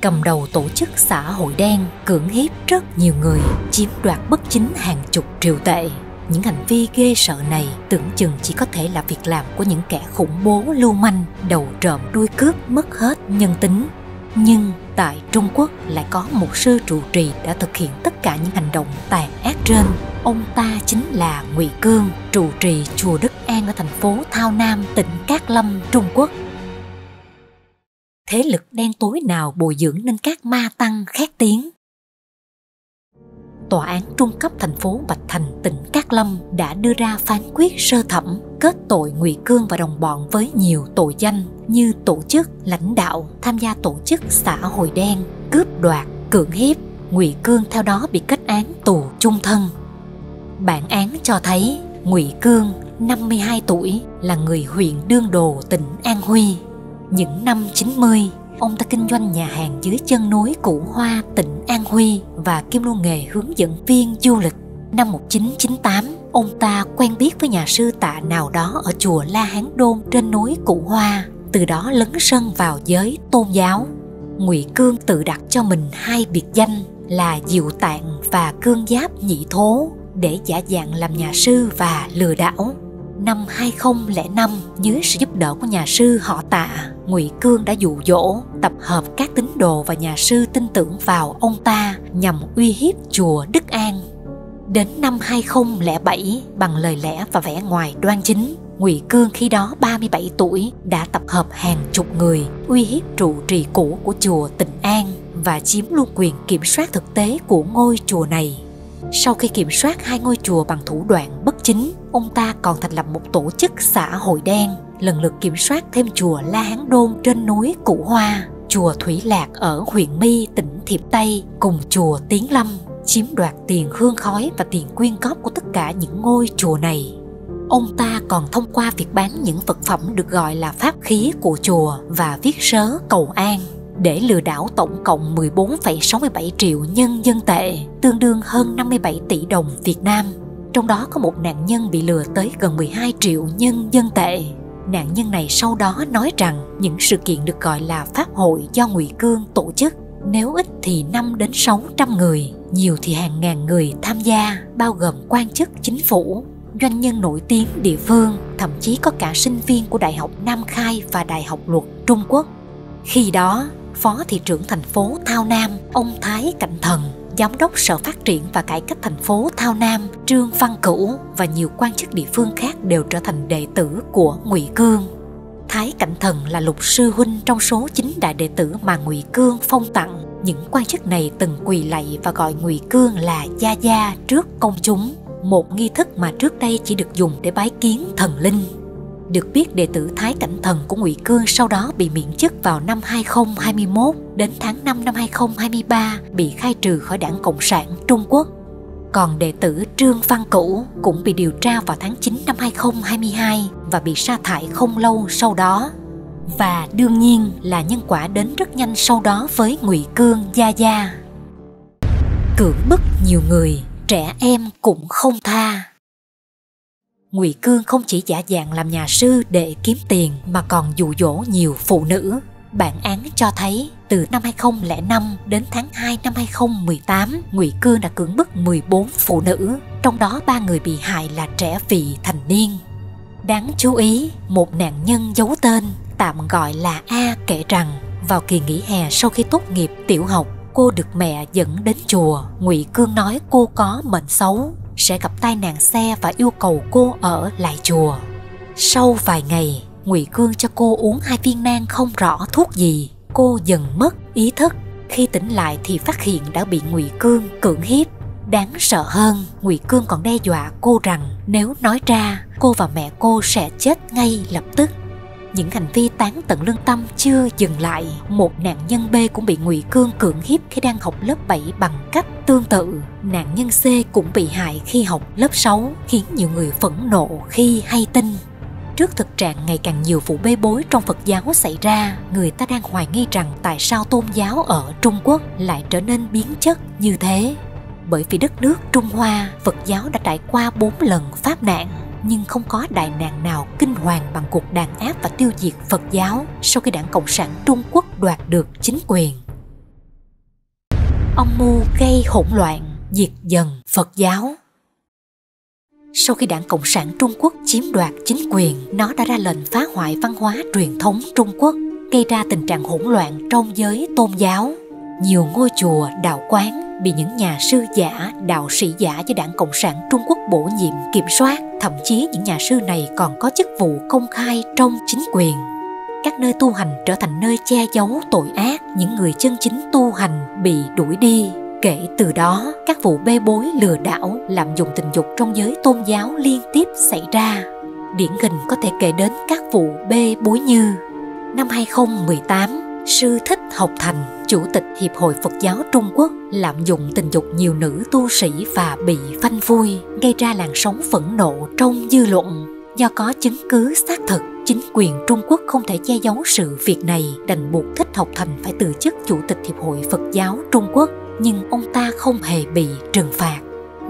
cầm đầu tổ chức xã hội đen, cưỡng hiếp rất nhiều người, chiếm đoạt bất chính hàng chục triệu tệ. Những hành vi ghê sợ này tưởng chừng chỉ có thể là việc làm của những kẻ khủng bố lưu manh, đầu trộm đuôi cướp mất hết nhân tính. Nhưng tại Trung Quốc lại có một sư trụ trì đã thực hiện tất cả những hành động tàn ác trên. Ông ta chính là Ngụy Cương, trụ trì chùa Đức An ở thành phố Thao Nam, tỉnh Cát Lâm, Trung Quốc. Thế lực đen tối nào bồi dưỡng nên các ma tăng khét tiếng? Tòa án trung cấp thành phố Bạch Thành, tỉnh Cát Lâm đã đưa ra phán quyết sơ thẩm kết tội Ngụy Cương và đồng bọn với nhiều tội danh như tổ chức, lãnh đạo, tham gia tổ chức xã hội đen, cướp đoạt, cưỡng hiếp. Ngụy Cương theo đó bị kết án tù chung thân. Bản án cho thấy Ngụy Cương, 52 tuổi, là người huyện Đương Đồ, tỉnh An Huy. Những năm 90, ông ta kinh doanh nhà hàng dưới chân núi Cửu Hoa, tỉnh An Huy và kiêm luôn nghề hướng dẫn viên du lịch. Năm 1998, ông ta quen biết với nhà sư tạ nào đó ở chùa La Hán Đôn trên núi Cửu Hoa, từ đó lấn sân vào giới tôn giáo. Ngụy Cương tự đặt cho mình hai biệt danh là Diệu Tạng và Cương Giáp Nhị Thố để giả dạng làm nhà sư và lừa đảo. Năm 2005, dưới sự giúp đỡ của nhà sư họ Tạ, Ngụy Cương đã dụ dỗ, tập hợp các tín đồ và nhà sư tin tưởng vào ông ta nhằm uy hiếp chùa Đức An. Đến năm 2007, bằng lời lẽ và vẻ ngoài đoan chính, Ngụy Cương khi đó 37 tuổi đã tập hợp hàng chục người uy hiếp trụ trì cũ của chùa Tịnh An và chiếm luôn quyền kiểm soát thực tế của ngôi chùa này. Sau khi kiểm soát hai ngôi chùa bằng thủ đoạn bất chính, ông ta còn thành lập một tổ chức xã hội đen, lần lượt kiểm soát thêm chùa La Hán Đôn trên núi Cửu Hoa, chùa Thủy Lạc ở huyện Mi, tỉnh Thiệp Tây cùng chùa Tiến Lâm, chiếm đoạt tiền hương khói và tiền quyên góp của tất cả những ngôi chùa này. Ông ta còn thông qua việc bán những vật phẩm được gọi là pháp khí của chùa và viết sớ cầu an để lừa đảo tổng cộng 14,67 triệu nhân dân tệ, tương đương hơn 57 tỷ đồng Việt Nam. Trong đó có một nạn nhân bị lừa tới gần 12 triệu nhân dân tệ. Nạn nhân này sau đó nói rằng những sự kiện được gọi là pháp hội do Ngụy Cương tổ chức, nếu ít thì 5 đến 600 người, nhiều thì hàng ngàn người tham gia, bao gồm quan chức chính phủ, doanh nhân nổi tiếng địa phương, thậm chí có cả sinh viên của Đại học Nam Khai và Đại học Luật Trung Quốc. Khi đó, Phó Thị trưởng thành phố Thao Nam, ông Thái Cảnh Thần, Giám đốc Sở Phát triển và Cải cách thành phố Thao Nam, Trương Văn Cửu và nhiều quan chức địa phương khác đều trở thành đệ tử của Ngụy Cương. Thái Cảnh Thần là Lục Sư Huynh trong số 9 đại đệ tử mà Ngụy Cương phong tặng. Những quan chức này từng quỳ lạy và gọi Ngụy Cương là Gia Gia trước công chúng, một nghi thức mà trước đây chỉ được dùng để bái kiến thần linh. Được biết, đệ tử Thái Cảnh Thần của Ngụy Cương sau đó bị miễn chức vào năm 2021, đến tháng 5 năm 2023 bị khai trừ khỏi Đảng Cộng sản Trung Quốc. Còn đệ tử Trương Văn Cửu cũng bị điều tra vào tháng 9 năm 2022 và bị sa thải không lâu sau đó. Và đương nhiên là nhân quả đến rất nhanh sau đó với Ngụy Cương Gia Gia. Cưỡng bức nhiều người, trẻ em cũng không tha. Ngụy Cương không chỉ giả dạng làm nhà sư để kiếm tiền mà còn dụ dỗ nhiều phụ nữ. Bản án cho thấy từ năm 2005 đến tháng 2 năm 2018, Ngụy Cương đã cưỡng bức 14 phụ nữ, trong đó 3 người bị hại là trẻ vị thành niên. Đáng chú ý, một nạn nhân giấu tên, tạm gọi là A, kể rằng vào kỳ nghỉ hè sau khi tốt nghiệp tiểu học, cô được mẹ dẫn đến chùa. Ngụy Cương nói cô có mệnh xấu, sẽ gặp tai nạn xe và yêu cầu cô ở lại chùa. Sau vài ngày, Ngụy Cương cho cô uống 2 viên nang không rõ thuốc gì. Cô dần mất ý thức. Khi tỉnh lại thì phát hiện đã bị Ngụy Cương cưỡng hiếp. Đáng sợ hơn, Ngụy Cương còn đe dọa cô rằng nếu nói ra, cô và mẹ cô sẽ chết ngay lập tức. Những hành vi tán tận lương tâm chưa dừng lại. Một nạn nhân B cũng bị Ngụy Cương cưỡng hiếp khi đang học lớp 7 bằng cách tương tự. Nạn nhân C cũng bị hại khi học lớp 6, khiến nhiều người phẫn nộ khi hay tin. Trước thực trạng ngày càng nhiều vụ bê bối trong Phật giáo xảy ra, người ta đang hoài nghi rằng tại sao tôn giáo ở Trung Quốc lại trở nên biến chất như thế. Bởi vì đất nước Trung Hoa, Phật giáo đã trải qua 4 lần pháp nạn, nhưng không có đại nạn nào kinh hoàng bằng cuộc đàn áp và tiêu diệt Phật giáo sau khi Đảng Cộng sản Trung Quốc đoạt được chính quyền. Âm mưu gây hỗn loạn, diệt dần Phật giáo. Sau khi Đảng Cộng sản Trung Quốc chiếm đoạt chính quyền, nó đã ra lệnh phá hoại văn hóa truyền thống Trung Quốc, gây ra tình trạng hỗn loạn trong giới tôn giáo. Nhiều ngôi chùa, đạo quán bị những nhà sư giả, đạo sĩ giả do Đảng Cộng sản Trung Quốc bổ nhiệm kiểm soát. Thậm chí những nhà sư này còn có chức vụ công khai trong chính quyền. Các nơi tu hành trở thành nơi che giấu tội ác, những người chân chính tu hành bị đuổi đi. Kể từ đó, các vụ bê bối, lừa đảo, lạm dụng tình dục trong giới tôn giáo liên tiếp xảy ra. Điển hình có thể kể đến các vụ bê bối như: năm 2018, sư Thích Học Thành, Chủ tịch Hiệp hội Phật giáo Trung Quốc, lạm dụng tình dục nhiều nữ tu sĩ và bị phanh phui, gây ra làn sóng phẫn nộ trong dư luận. Do có chứng cứ xác thực, chính quyền Trung Quốc không thể che giấu sự việc này, đành buộc Thích Học Thành phải từ chức Chủ tịch Hiệp hội Phật giáo Trung Quốc, nhưng ông ta không hề bị trừng phạt.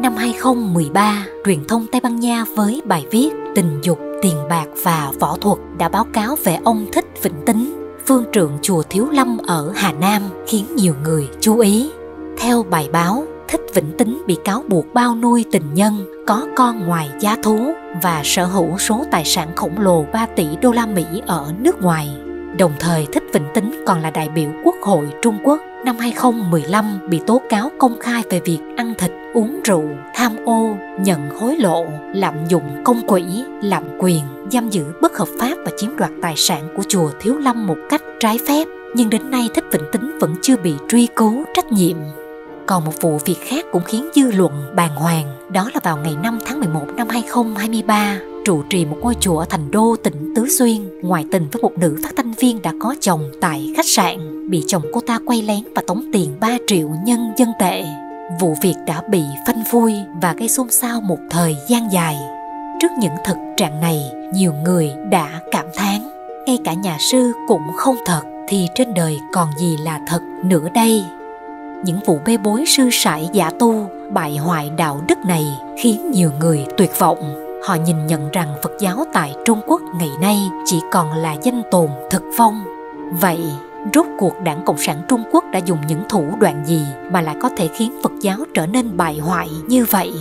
Năm 2013, truyền thông Tây Ban Nha với bài viết "Tình dục, tiền bạc và võ thuật" đã báo cáo về ông Thích Vĩnh Tính, phương trượng chùa Thiếu Lâm ở Hà Nam, khiến nhiều người chú ý. Theo bài báo, Thích Vĩnh Tính bị cáo buộc bao nuôi tình nhân, có con ngoài giá thú và sở hữu số tài sản khổng lồ 3 tỷ đô la Mỹ ở nước ngoài. Đồng thời, Thích Vĩnh Tính còn là đại biểu Quốc hội Trung Quốc. Năm 2015 bị tố cáo công khai về việc ăn thịt, uống rượu, tham ô, nhận hối lộ, lạm dụng công quỹ, lạm quyền, giam giữ bất hợp pháp và chiếm đoạt tài sản của chùa Thiếu Lâm một cách trái phép. Nhưng đến nay Thích Vĩnh Tính vẫn chưa bị truy cứu trách nhiệm. Còn một vụ việc khác cũng khiến dư luận bàng hoàng, đó là vào ngày 5 tháng 11 năm 2023, trụ trì một ngôi chùa ở thành đô tỉnh Tứ Xuyên, ngoại tình với một nữ phát thanh viên đã có chồng tại khách sạn, bị chồng cô ta quay lén và tống tiền 3 triệu nhân dân tệ. Vụ việc đã bị phanh phui và gây xôn xao một thời gian dài. Trước những thực trạng này, nhiều người đã cảm thán, ngay cả nhà sư cũng không thật thì trên đời còn gì là thật nữa đây. Những vụ bê bối sư sãi giả tu, bại hoại đạo đức này khiến nhiều người tuyệt vọng. Họ nhìn nhận rằng Phật giáo tại Trung Quốc ngày nay chỉ còn là danh tồn thực vong. Vậy, rốt cuộc Đảng Cộng sản Trung Quốc đã dùng những thủ đoạn gì mà lại có thể khiến Phật giáo trở nên bại hoại như vậy?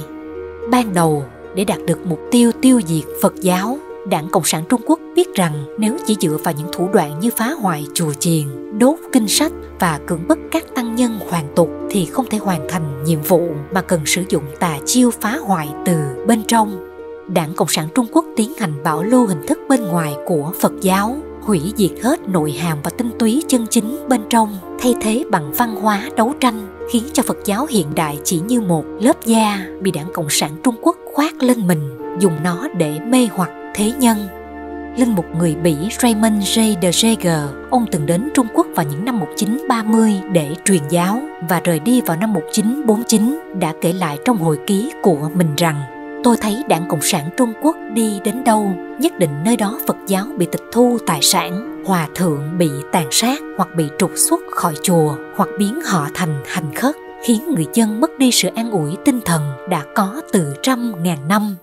Ban đầu, để đạt được mục tiêu tiêu diệt Phật giáo, Đảng Cộng sản Trung Quốc biết rằng nếu chỉ dựa vào những thủ đoạn như phá hoại chùa chiền, đốt kinh sách và cưỡng bức các tăng nhân hoàn tục thì không thể hoàn thành nhiệm vụ, mà cần sử dụng tà chiêu phá hoại từ bên trong. Đảng Cộng sản Trung Quốc tiến hành bảo lưu hình thức bên ngoài của Phật giáo, hủy diệt hết nội hàm và tinh túy chân chính bên trong, thay thế bằng văn hóa đấu tranh, khiến cho Phật giáo hiện đại chỉ như một lớp da bị Đảng Cộng sản Trung Quốc khoác lên mình, dùng nó để mê hoặc thế nhân. Linh mục người Bỉ Raymond J. De Jager, ông từng đến Trung Quốc vào những năm 1930 để truyền giáo và rời đi vào năm 1949, đã kể lại trong hồi ký của mình rằng: "Tôi thấy Đảng Cộng sản Trung Quốc đi đến đâu, nhất định nơi đó Phật giáo bị tịch thu tài sản, hòa thượng bị tàn sát hoặc bị trục xuất khỏi chùa, hoặc biến họ thành hành khất, khiến người dân mất đi sự an ủi tinh thần đã có từ trăm ngàn năm."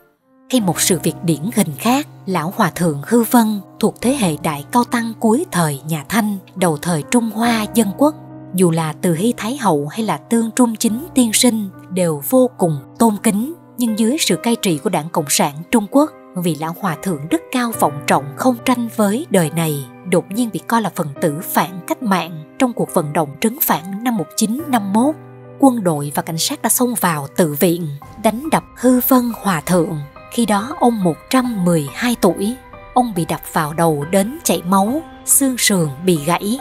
Hay một sự việc điển hình khác, lão hòa thượng Hư Vân thuộc thế hệ đại cao tăng cuối thời nhà Thanh, đầu thời Trung Hoa Dân Quốc, dù là Từ Hy Thái hậu hay là Tưởng Trung Chính tiên sinh đều vô cùng tôn kính, nhưng dưới sự cai trị của Đảng Cộng sản Trung Quốc, vì lão hòa thượng đức cao vọng trọng không tranh với đời này, đột nhiên bị coi là phần tử phản cách mạng trong cuộc vận động trấn phản năm 1951. Quân đội và cảnh sát đã xông vào tự viện, đánh đập Hư Vân hòa thượng. Khi đó ông 112 tuổi, ông bị đập vào đầu đến chảy máu, xương sườn bị gãy.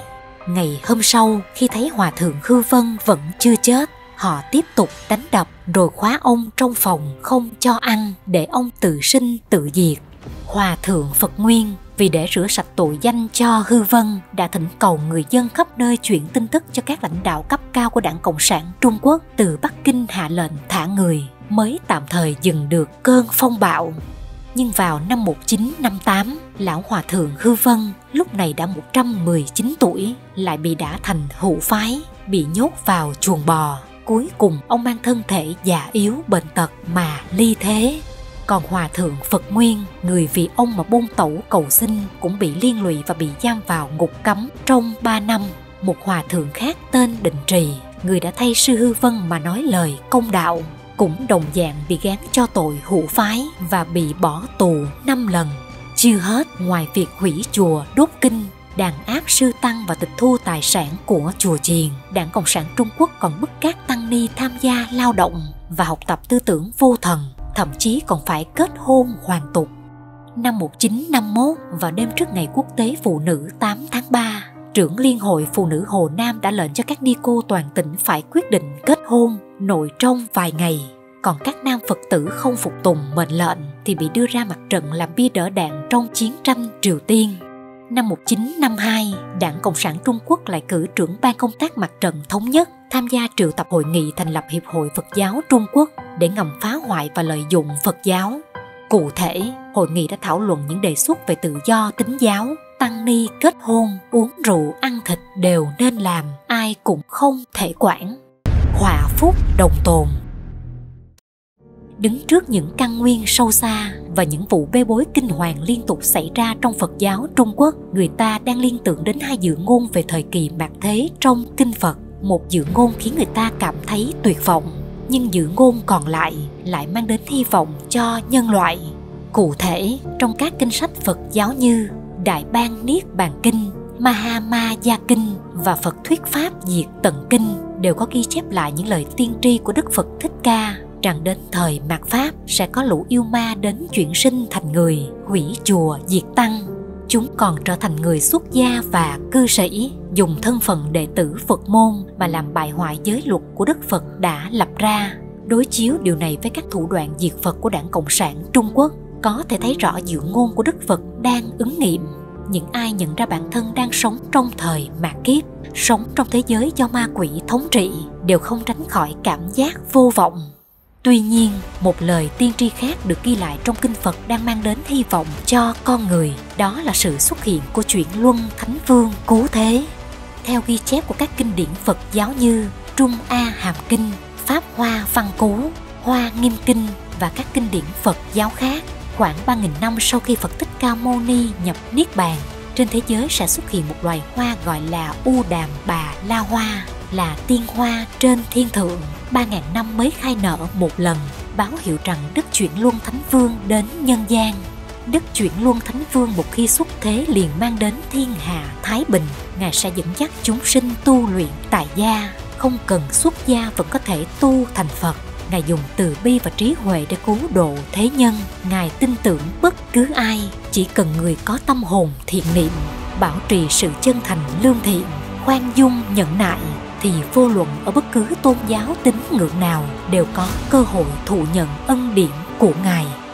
Ngày hôm sau, khi thấy hòa thượng Hư Vân vẫn chưa chết, họ tiếp tục đánh đập rồi khóa ông trong phòng không cho ăn để ông tự sinh tự diệt. Hòa thượng Phật Nguyên vì để rửa sạch tội danh cho Hư Vân đã thỉnh cầu người dân khắp nơi chuyển tin tức cho các lãnh đạo cấp cao của Đảng Cộng sản Trung Quốc, từ Bắc Kinh hạ lệnh thả người, mới tạm thời dừng được cơn phong bạo. Nhưng vào năm 1958, lão hòa thượng Hư Vân lúc này đã 119 tuổi, lại bị đả thành hữu phái, bị nhốt vào chuồng bò. Cuối cùng ông mang thân thể già yếu bệnh tật mà ly thế. Còn hòa thượng Phật Nguyên, người vì ông mà buôn tẩu cầu xin, cũng bị liên lụy và bị giam vào ngục cấm trong 3 năm. Một hòa thượng khác tên Định Trì người đã thay sư Hư Vân mà nói lời công đạo, cũng đồng dạng bị gán cho tội hủ phái và bị bỏ tù 5 lần. Chưa hết, ngoài việc hủy chùa, đốt kinh, đàn áp sư tăng và tịch thu tài sản của chùa chiền, Đảng Cộng sản Trung Quốc còn bức các tăng ni tham gia lao động và học tập tư tưởng vô thần, thậm chí còn phải kết hôn hoàn tục. Năm 1951, vào đêm trước ngày Quốc tế Phụ nữ 8 tháng 3, trưởng Liên hội Phụ nữ Hồ Nam đã lệnh cho các ni cô toàn tỉnh phải quyết định kết hôn nội trong vài ngày. Còn các nam Phật tử không phục tùng mệnh lệnh thì bị đưa ra mặt trận làm bia đỡ đạn trong chiến tranh Triều Tiên. Năm 1952, Đảng Cộng sản Trung Quốc lại cử trưởng ban công tác mặt trận thống nhất tham gia triệu tập hội nghị thành lập Hiệp hội Phật giáo Trung Quốc để ngầm phá hoại và lợi dụng Phật giáo. Cụ thể, hội nghị đã thảo luận những đề xuất về tự do tín giáo, tăng ni kết hôn, uống rượu, ăn thịt đều nên làm, ai cũng không thể quản. Họa phúc đồng tồn. Đứng trước những căn nguyên sâu xa và những vụ bê bối kinh hoàng liên tục xảy ra trong Phật giáo Trung Quốc, người ta đang liên tưởng đến hai dự ngôn về thời kỳ mạt thế trong Kinh Phật. Một dự ngôn khiến người ta cảm thấy tuyệt vọng, nhưng dự ngôn còn lại mang đến hy vọng cho nhân loại. Cụ thể, trong các kinh sách Phật giáo như Đại Bang Niết Bàn Kinh, Mahama Gia Kinh và Phật Thuyết Pháp Diệt Tận Kinh đều có ghi chép lại những lời tiên tri của Đức Phật Thích Ca rằng đến thời mạt Pháp sẽ có lũ yêu ma đến chuyển sinh thành người, hủy chùa, diệt tăng. Chúng còn trở thành người xuất gia và cư sĩ, dùng thân phận đệ tử Phật môn mà làm bại hoại giới luật của Đức Phật đã lập ra. Đối chiếu điều này với các thủ đoạn diệt Phật của Đảng Cộng sản Trung Quốc, có thể thấy rõ dự ngôn của Đức Phật đang ứng nghiệm. Những ai nhận ra bản thân đang sống trong thời mạt kiếp, sống trong thế giới do ma quỷ thống trị, đều không tránh khỏi cảm giác vô vọng. Tuy nhiên, một lời tiên tri khác được ghi lại trong Kinh Phật đang mang đến hy vọng cho con người, đó là sự xuất hiện của chuyển luân Thánh Vương Cứu Thế. Theo ghi chép của các kinh điển Phật giáo như Trung A Hàm Kinh, Pháp Hoa Văn Cú, Hoa Nghiêm Kinh và các kinh điển Phật giáo khác, khoảng 3.000 năm sau khi Phật Thích Ca Mâu Ni nhập Niết Bàn, trên thế giới sẽ xuất hiện một loài hoa gọi là U Đàm Bà La Hoa, là tiên hoa trên thiên thượng, 3.000 năm mới khai nở một lần, báo hiệu rằng Đức Chuyển Luân Thánh Vương đến nhân gian. Đức Chuyển Luân Thánh Vương một khi xuất thế liền mang đến thiên hạ thái bình, Ngài sẽ dẫn dắt chúng sinh tu luyện tại gia, không cần xuất gia vẫn có thể tu thành Phật. Ngài dùng từ bi và trí huệ để cứu độ thế nhân. Ngài tin tưởng bất cứ ai, chỉ cần người có tâm hồn thiện niệm, bảo trì sự chân thành lương thiện, khoan dung nhẫn nại, thì vô luận ở bất cứ tôn giáo tín ngưỡng nào đều có cơ hội thụ nhận ân điển của Ngài.